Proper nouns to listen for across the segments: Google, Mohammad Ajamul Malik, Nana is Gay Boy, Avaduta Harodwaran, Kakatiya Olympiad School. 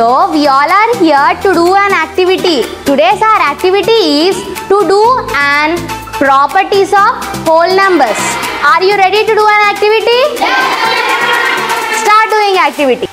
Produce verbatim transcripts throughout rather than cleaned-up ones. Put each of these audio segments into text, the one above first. So we all are here to do an activity. Today's our activity is to do an properties of whole numbers. Are you ready to do an activity? Yes. Start doing activity.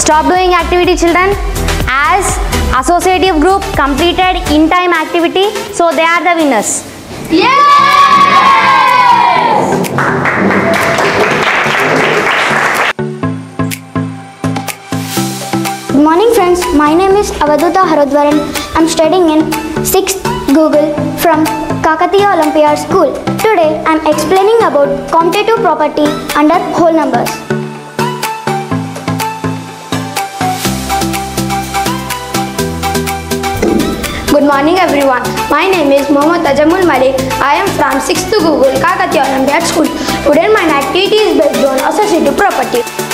Stop doing activity, children. As associative group completed in time activity, so they are the winners. Yes! Good morning, friends. My name is Avaduta Harodwaran. I'm studying in sixth Google from Kakatiya Olympiad School. Today, I'm explaining about competitive property under whole numbers. Good morning everyone. My name is Mohammad Ajamul Malik. I am from sixth Google, Kakatiya Olympiad School. Today my activity is based on associative property.